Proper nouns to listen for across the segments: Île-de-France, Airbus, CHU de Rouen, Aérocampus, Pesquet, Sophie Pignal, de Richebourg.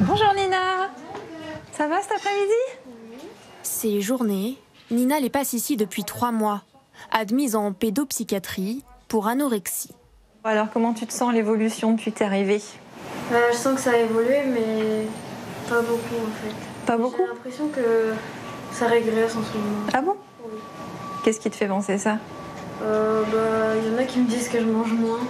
Bonjour Nina. Ça va cet après-midi? Ces journées, Nina les passe ici depuis 3 mois, admise en pédopsychiatrie pour anorexie. Alors comment tu te sens, l'évolution depuis que t'es arrivée? Je sens que ça a évolué, mais pas beaucoup en fait. Pas beaucoup? J'ai l'impression que ça régresse en ce moment. Ah bon? Oui. Qu'est-ce qui te fait penser ça? Y en a qui me disent que je mange moins.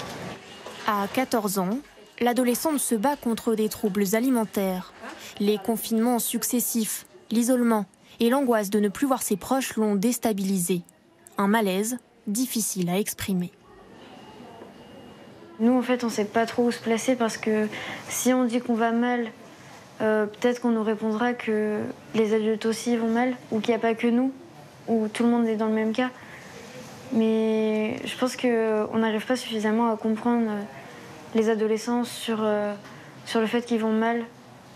À 14 ans, l'adolescente se bat contre des troubles alimentaires. Les confinements successifs, l'isolement et l'angoisse de ne plus voir ses proches l'ont déstabilisée. Un malaise difficile à exprimer. Nous, en fait, on ne sait pas trop où se placer parce que si on dit qu'on va mal, peut-être qu'on nous répondra que les adultes aussi vont mal ou qu'il n'y a pas que nous, ou tout le monde est dans le même cas. Mais je pense qu'on n'arrive pas suffisamment à comprendre les adolescents sur le fait qu'ils vont mal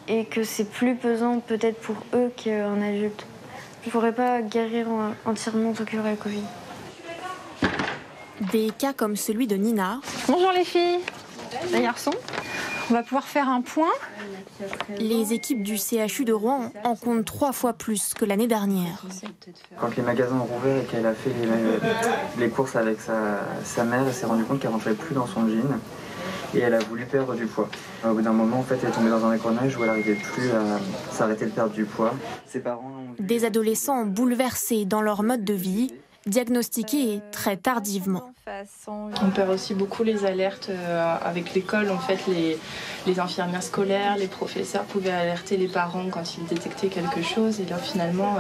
et que c'est plus pesant peut-être pour eux qu'un adulte. Je ne pourrais pas guérir entièrement tant qu'il y aura le Covid. Des cas comme celui de Nina. Bonjour les filles, les garçons. On va pouvoir faire un point. Les équipes du CHU de Rouen en comptent 3 fois plus que l'année dernière. Quand les magasins ont rouvert et qu'elle a fait les courses avec sa mère, elle s'est rendue compte qu'elle ne rentrait plus dans son jean et elle a voulu perdre du poids. Au bout d'un moment, en fait, elle est tombée dans un écornage où elle n'arrivait plus à s'arrêter de perdre du poids. Ses parents ont... Des adolescents bouleversés dans leur mode de vie, diagnostiqués très tardivement. On perd aussi beaucoup les alertes avec l'école. En fait, les infirmières scolaires, les professeurs pouvaient alerter les parents quand ils détectaient quelque chose. Et là, finalement,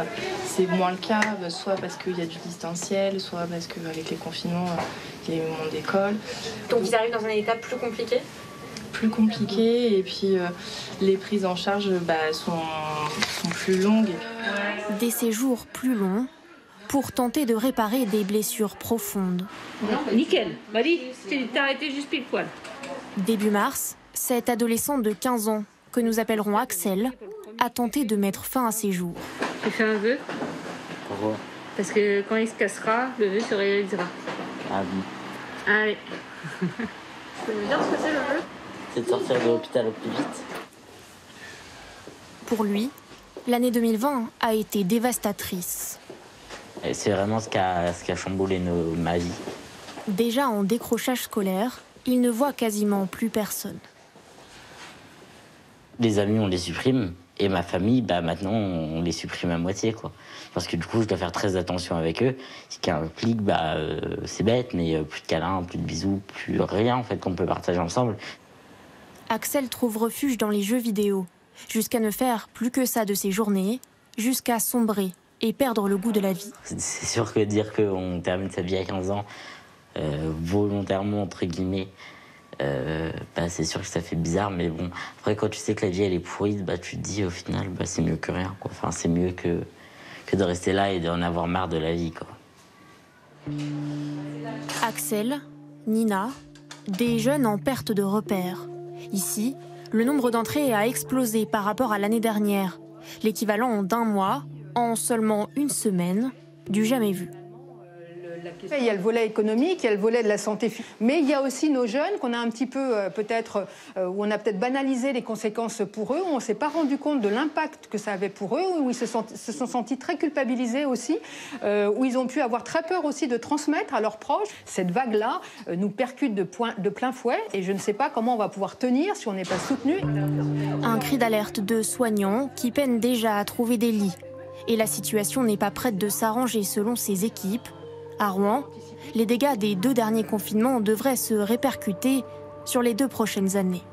c'est moins le cas, soit parce qu'il y a du distanciel, soit parce qu'avec les confinements, il y a eu moins d'école. Donc ils arrivent dans un état plus compliqué ? Plus compliqué, et puis les prises en charge sont plus longues. Des séjours plus longs pour tenter de réparer des blessures profondes. Non, nickel, vas-y, t'as arrêté juste pile poil. Début mars, cet adolescent de 15 ans, que nous appellerons Axel, a tenté de mettre fin à ses jours. J'ai fait un vœu, parce que quand il se cassera, le vœu se réalisera. Ah oui. Allez. Ça veut dire ce que c'est le vœu? C'est de sortir de l'hôpital au plus vite. Pour lui, l'année 2020 a été dévastatrice. C'est vraiment ce qui a chamboulé ma vie. Déjà en décrochage scolaire, il ne voit quasiment plus personne. Les amis, on les supprime. Et ma famille, maintenant, on les supprime à moitié, quoi. Parce que du coup, je dois faire très attention avec eux. Ce qui implique, c'est bête, mais plus de câlins, plus de bisous, plus rien, en fait, qu'on peut partager ensemble. Axel trouve refuge dans les jeux vidéo, jusqu'à ne faire plus que ça de ses journées, jusqu'à sombrer et perdre le goût de la vie. C'est sûr que dire qu'on termine sa vie à 15 ans, volontairement, entre guillemets, c'est sûr que ça fait bizarre, mais bon, après quand tu sais que la vie elle est pourrie, tu te dis au final c'est mieux que rien, quoi. Enfin, c'est mieux que de rester là et d'en avoir marre de la vie, quoi. Axel, Nina, des jeunes en perte de repères. Ici, le nombre d'entrées a explosé par rapport à l'année dernière, l'équivalent d'1 mois en seulement 1 semaine, du jamais vu. Il y a le volet économique, il y a le volet de la santé, mais il y a aussi nos jeunes qu'on a un petit peu peut-être, où on a peut-être banalisé les conséquences pour eux, où on ne s'est pas rendu compte de l'impact que ça avait pour eux, où ils se sont sentis très culpabilisés aussi, où ils ont pu avoir très peur aussi de transmettre à leurs proches. Cette vague-là nous percute de plein fouet et je ne sais pas comment on va pouvoir tenir si on n'est pas soutenu. Un cri d'alerte de soignants qui peinent déjà à trouver des lits. Et la situation n'est pas prête de s'arranger selon ses équipes. À Rouen, les dégâts des 2 derniers confinements devraient se répercuter sur les 2 prochaines années.